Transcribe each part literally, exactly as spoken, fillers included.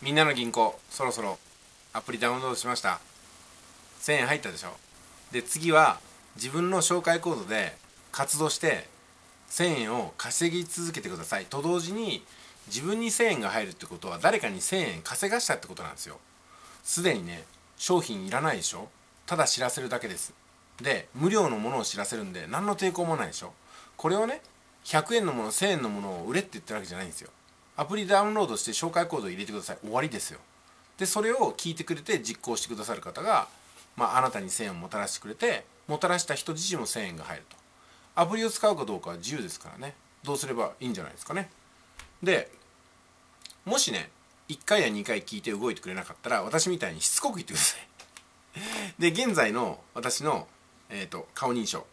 みんなの銀行、そろそろアプリダウンロードしました。せんえん入ったでしょ。で次は自分の紹介コードで活動してせんえんを稼ぎ続けてくださいと同時に、自分にせんえんが入るってことは誰かにせんえん稼がしたってことなんですよ。すでにね、商品いらないでしょ。ただ知らせるだけです。で無料のものを知らせるんで何の抵抗もないでしょ。これをね、ひゃくえんのものせんえんのものを売れって言ってるわけじゃないんですよ。アプリダウンロードして紹介コードを入れてください、終わりですよ。でそれを聞いてくれて実行してくださる方が、まあ、あなたにせんえんをもたらしてくれて、もたらした人自身もせんえんが入ると。アプリを使うかどうかは自由ですからね。どうすればいいんじゃないですかね。でもしね、いっかいやにかい聞いて動いてくれなかったら、私みたいにしつこく言ってください。で現在の私の、えー、と顔認証、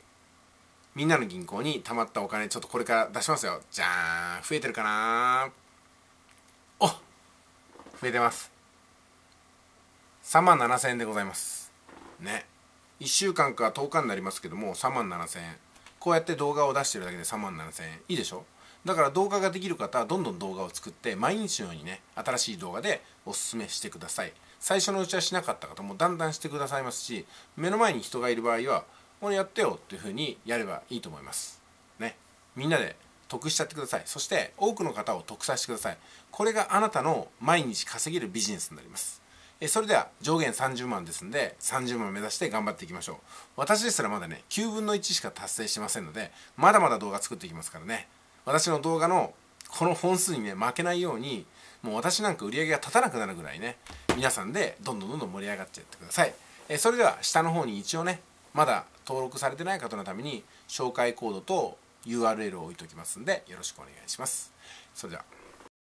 みんなの銀行に貯まったお金ちょっとこれから出しますよ。じゃーん、増えてるかな。お、増えてます。さんまんななせんえんでございますね。いっしゅうかんかとおかになりますけども、さんまんななせんえん。こうやって動画を出してるだけでさんまんななせんえん、いいでしょ。だから動画ができる方はどんどん動画を作って、毎日のようにね、新しい動画でおすすめしてください。最初のうちはしなかった方もだんだんしてくださいますし、目の前に人がいる場合はこれやってよっていう風にやればいいと思いますね。みんなで得しちゃってください。そして多くの方を得させてください。これがあなたの毎日稼げるビジネスになります。えそれでは上限さんじゅうまんですので、さんじゅうまん目指して頑張っていきましょう。私ですらまだね、きゅうぶんのいちしか達成してませんので、まだまだ動画作っていきますからね。私の動画のこの本数にね、負けないように、もう私なんか売り上げが立たなくなるぐらいね、皆さんでどんどんどんどん盛り上がっちゃってください。えそれでは下の方に一応ね、まだ登録されてない方のために紹介コードと ユーアールエル を置いておきますんで、よろしくお願いします。それでは。